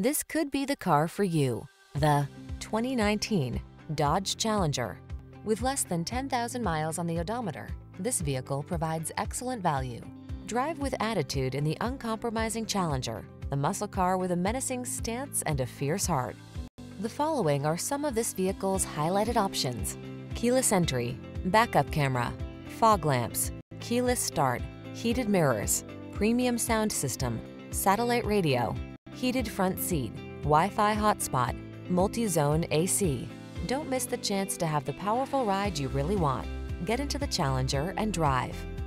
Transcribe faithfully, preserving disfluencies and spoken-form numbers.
This could be the car for you. The twenty nineteen Dodge Challenger. With less than ten thousand miles on the odometer, this vehicle provides excellent value. Drive with attitude in the uncompromising Challenger, the muscle car with a menacing stance and a fierce heart. The following are some of this vehicle's highlighted options: keyless entry, backup camera, fog lamps, keyless start, heated mirrors, premium sound system, satellite radio, heated front seat, Wi-Fi hotspot, multi-zone A C. Don't miss the chance to have the powerful ride you really want. Get into the Challenger and drive.